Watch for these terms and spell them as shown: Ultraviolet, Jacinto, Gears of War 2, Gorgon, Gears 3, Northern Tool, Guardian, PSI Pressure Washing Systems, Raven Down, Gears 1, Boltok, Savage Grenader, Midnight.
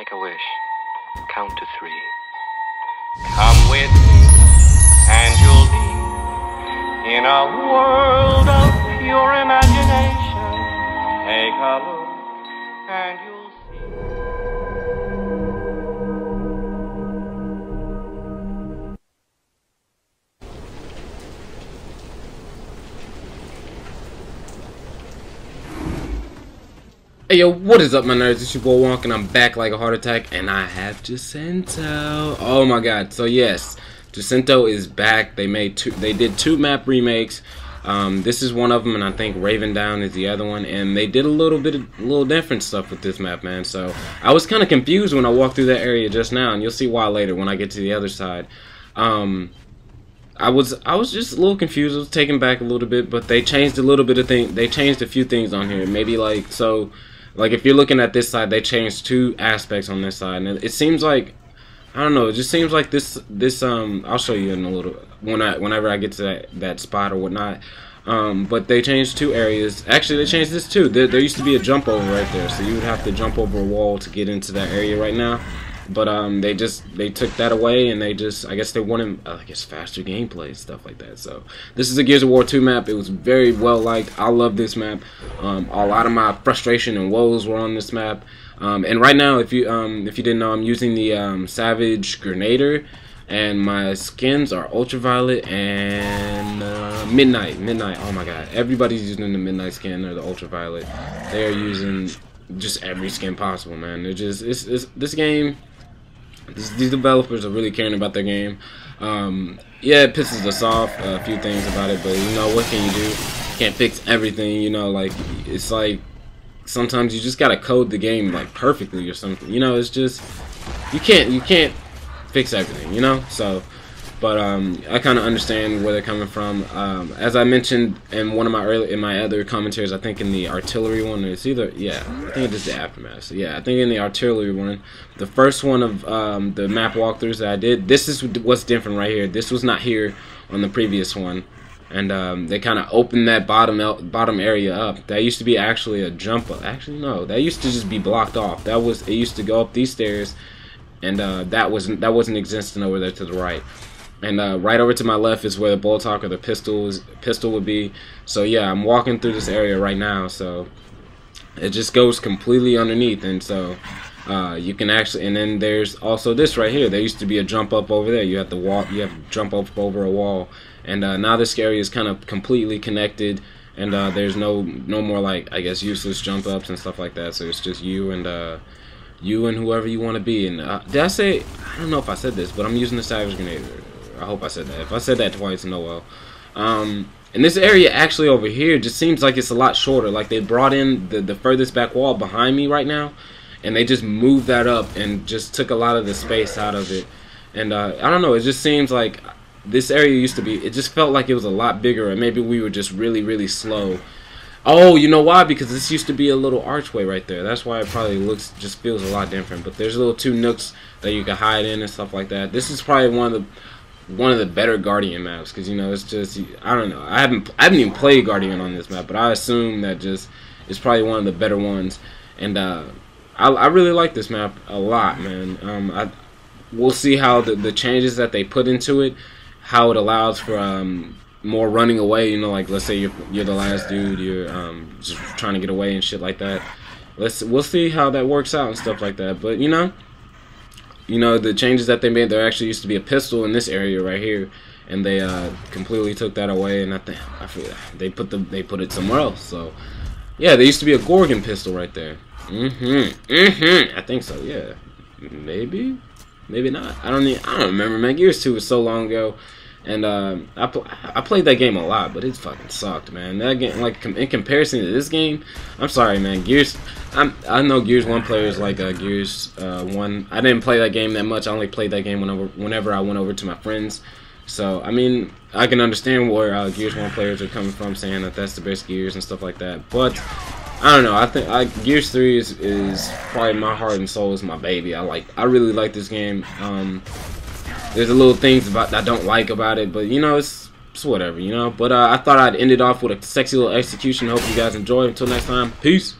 Make a wish. Count to 3. Come with me, and you'll be in a world of pure imagination. Take a look, and you'll see. Hey yo, what is up my nerds? It's your boy Wonk and I'm back like a heart attack and I have Jacinto. Oh my god, so yes, Jacinto is back. They did two map remakes. This is one of them and I think Raven Down is the other one, and they did a little different stuff with this map, man. So I was kinda confused when I walked through that area just now, and you'll see why later when I get to the other side. I was just a little confused. I was taken back a little bit, but they changed a little bit of things. They changed a few things on here. Maybe like so. Like, if you're looking at this side, they changed 2 aspects on this side, and it seems like, I don't know, it just seems like this I'll show you in a little, whenever I get to that spot or whatnot, but they changed 2 areas. Actually, they changed this too. There used to be a jump over right there, so you would have to jump over a wall to get into that area right now, but they took that away, and I guess they wanted, faster gameplay and stuff like that. So this is a Gears of War 2 map. It was very well liked. I love this map. A lot of my frustration and woes were on this map. And right now, if you didn't know, I'm using the Savage Grenader, and my skins are Ultraviolet and Midnight. Oh my god, everybody's using the Midnight skin or the Ultraviolet. They're using just every skin possible, man. They're just it's this game. These developers are really caring about their game. Yeah, it pisses us off a few things about it, but you know, what can you do? You can't fix everything, you know. Like, it's like sometimes you just gotta code the game like perfectly or something, you know. It's just you can't fix everything, you know. So, but I kind of understand where they're coming from. As I mentioned in one of my other commentaries, I think in the artillery one, I think it's the aftermath. So yeah, I think in the artillery one, the first one of the map walkthroughs that I did, this is what's different right here. This was not here on the previous one, and they kind of opened that bottom area up. That used to be actually a jump up. Actually, no, that used to just be blocked off. It used to go up these stairs, and that wasn't existing over there to the right. And right over to my left is where the Boltok or the pistol would be. So yeah, I'm walking through this area right now. So it just goes completely underneath, and so you can actually. And then there's also this right here. There used to be a jump up over there. You have to walk. You have to jump up over a wall. And now this area is kind of completely connected. And there's no more like, I guess, useless jump ups and stuff like that. So it's just you and. You and whoever you want to be. And did I say? I don't know if I said this, but I'm using the Savage Grenader. I hope I said that. If I said that twice, no well. And this area actually over here just seems like it's a lot shorter. Like, they brought in the furthest back wall behind me right now, and they just moved that up and just took a lot of the space out of it. And I don't know, it just seems like this area used to be, it just felt like it was a lot bigger, and maybe we were just really, really slow. Oh, you know why? Because this used to be a little archway right there. That's why it probably just feels a lot different. But there's little 2 nooks that you can hide in and stuff like that. This is probably one of the better Guardian maps, because, you know, it's just, I don't know, I haven't even played Guardian on this map, but I assume that just it's probably one of the better ones. And I really like this map a lot, man. We'll see how the changes that they put into it, how it allows for more running away, you know, like, let's say you're the last dude, you're just trying to get away and shit like that. We'll see how that works out and stuff like that. But you know, the changes that they made, there actually used to be a pistol in this area right here, and they completely took that away, and I feel they put it somewhere else. So yeah, there used to be a Gorgon pistol right there. I think so. Yeah, maybe not. I don't remember, man. Gears 2 was so long ago, and I played that game a lot, but it fucking sucked, man. That game, like, in comparison to this game, I'm sorry, man. Gears, I know Gears 1 players like Gears 1. I didn't play that game that much. I only played that game whenever I went over to my friends. So I mean, I can understand where Gears 1 players are coming from, saying that that's the best Gears and stuff like that. But I don't know. I think Gears 3 is probably my heart and soul, is my baby. I really like this game. There's a little things about I don't like about it, but you know, it's whatever, you know. But I thought I'd end it off with a sexy little execution. Hope you guys enjoy. Until next time, peace.